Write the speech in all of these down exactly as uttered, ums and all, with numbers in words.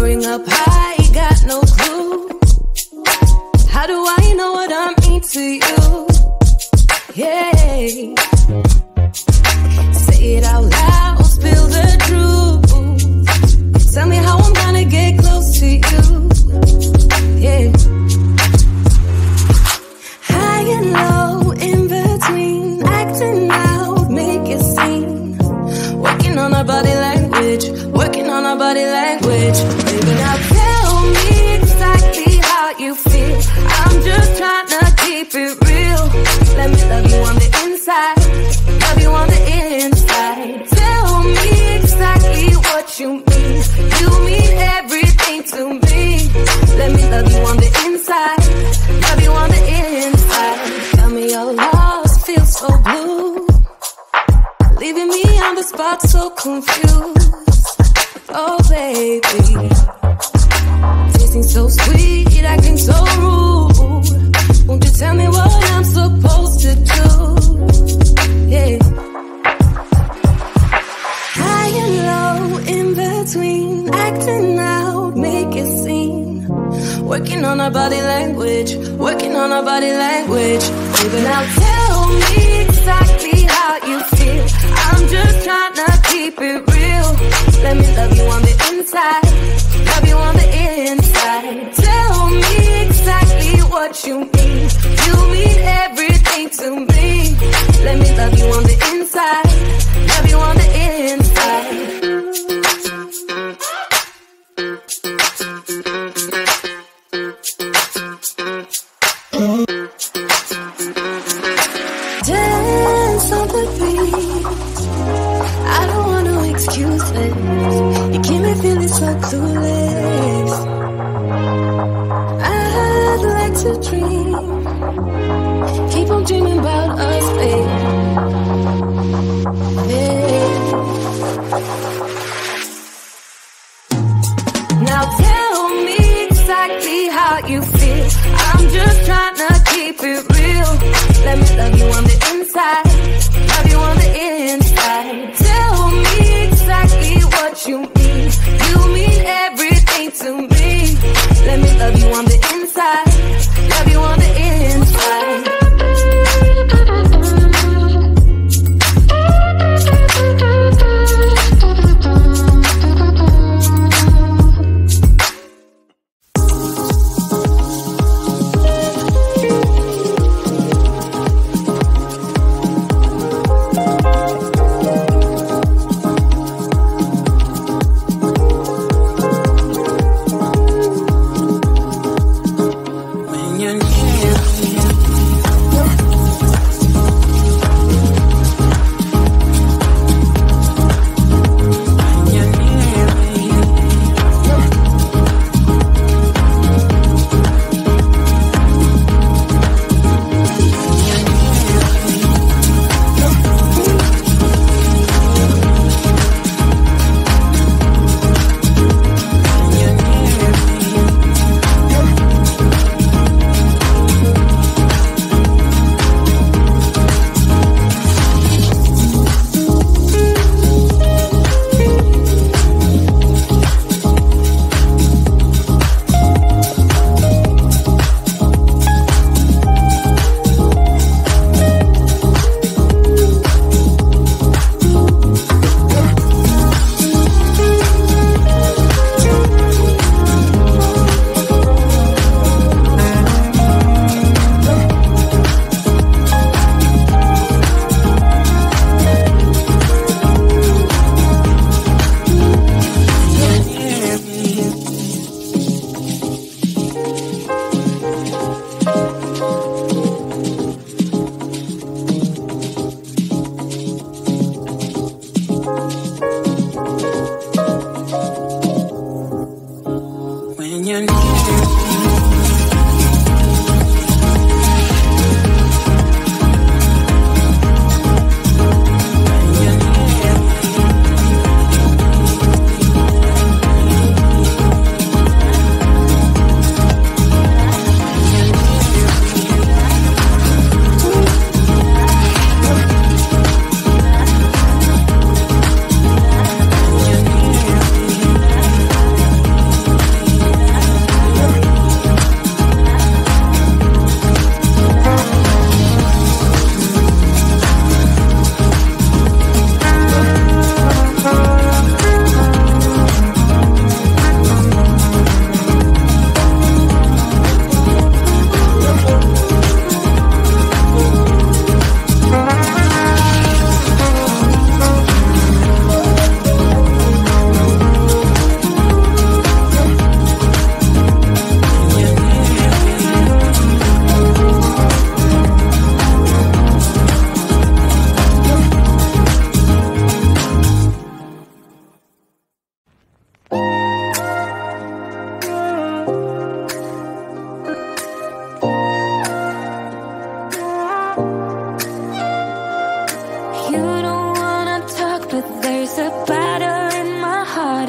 ring up high, got no clue. How do I know what I mean to you? Yeah. Say it out loud, spill the truth. Tell me how I'm gonna get close to you. Yeah. High and low, in between, acting out, make it seem. Working on our body language, working on our body language. Baby, now tell me exactly how you feel. I'm just trying to keep it real. Let me love you on the inside, love you on the inside. Tell me exactly what you mean. You mean everything to me. Let me love you on the inside, love you on the inside. Tell me you're lost, feel so blue, leaving me on the spot so confused. Oh baby, tasting so sweet, acting so rude. Won't you tell me what I'm supposed to do? Yeah. High and low, in between, acting out, make it seem. Working on our body language, working on our body language. Baby, now tell me exactly how you feel. I'm just trying to keep it real. Let me love you on the inside, love you on the inside. Tell me exactly what you mean. You mean everything to me. Let me love you on the inside, love you on the inside. Dance on the beat. I don't want no excuses. You keep me feeling so clueless. I'd like to dream, keep on dreaming about us, babe. Yeah. Now tell me exactly how you feel. I'm just trying to keep it real. Let me love you on the inside, love you on the inside. Tell me exactly what you mean. You mean everything to me. Let me love you on the inside, love you on the inside.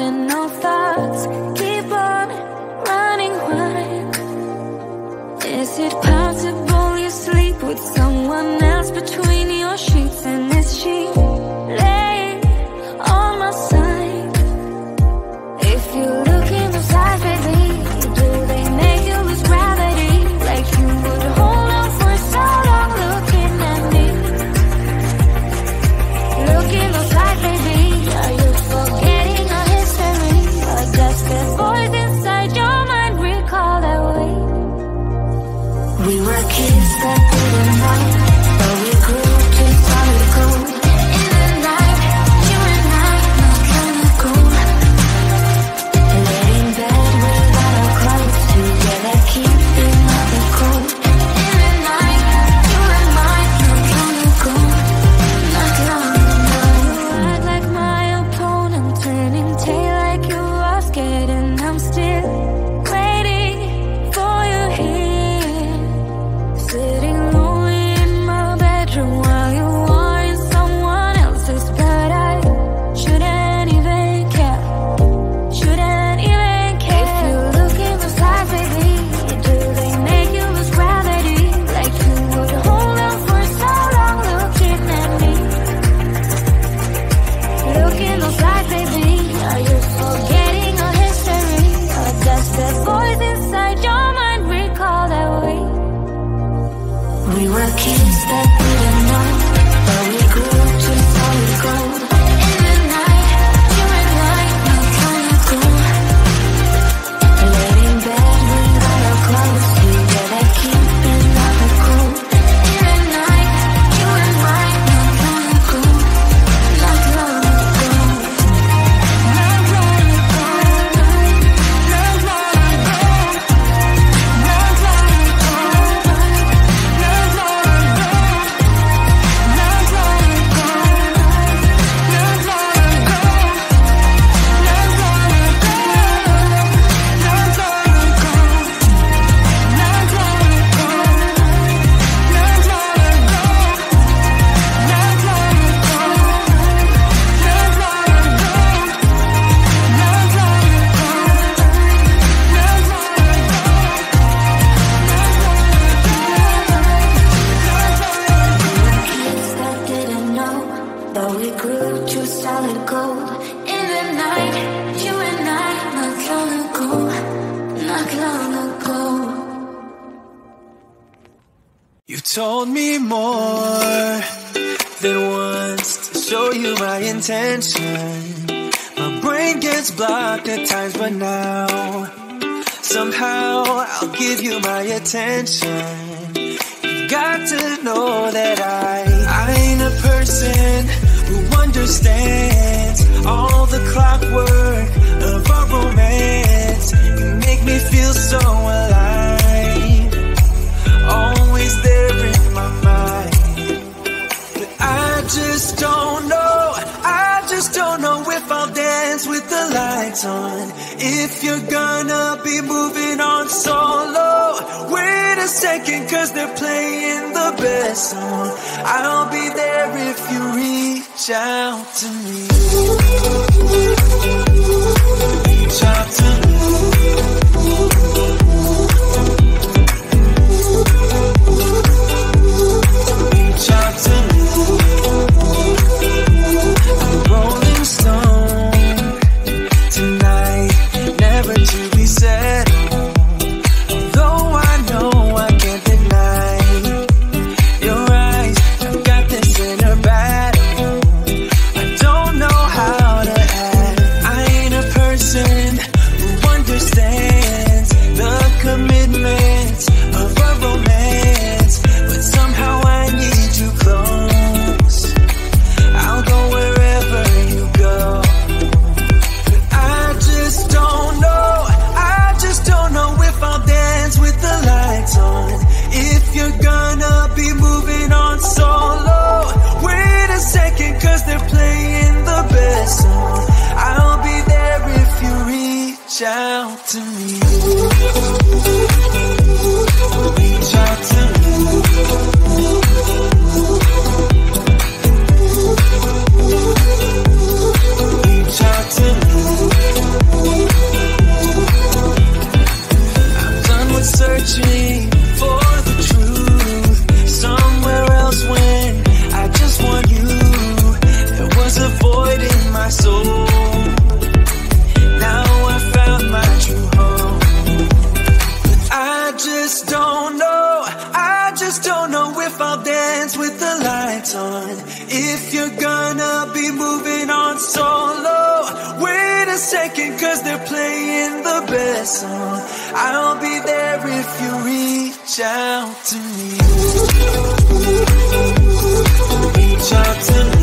cardinal thoughts keep on running wild. Is it possible you sleep with someone else between your sheets? And is she laying on my side? If you look in those eyes, baby, do they make you lose gravity? Like you would hold on for so long looking at me. Look in those eyes, baby. The voice inside your mind recall that way. We were kids that didn't know, but we grew too far to go. In the night, you and I, no chemical. Laid in bed without our clothes, together keeping up the cold. In the night, you and I, no chemical. Not long ago, I'd like my opponent turning tail like you. And I'm still waiting for you here, sitting lonely in my bedroom while you are in someone else's bed. I shouldn't even care, shouldn't even care. If you look in those eyes, baby, do they make you lose gravity? Like you would hold on for so long looking at me. Look in those eyes, baby, are you forgetting? That voice inside your mind recall that way. We were kids that didn't know, but we grew too solid gold. In the night, you and I, no chemical. Laid in bed without our clothes, together keeping up the cold. In the night, you and I, no chemical. Not long ago. Told me more than once to show you my intention. My brain gets blocked at times, but now somehow I'll give you my attention. You got to know that I I ain't a person who understands all the clockwork of our romance. You make me feel so alive, always there in my mind, but I just don't know. I just don't know if I'll dance with the lights on, if you're gonna be moving on solo. Wait a second, cause they're playing the best song. I'll be there if you reach out to me. Reach out to me. Reach out to me. they're playing the best song. I'll be there if you reach out to me. Reach out to me.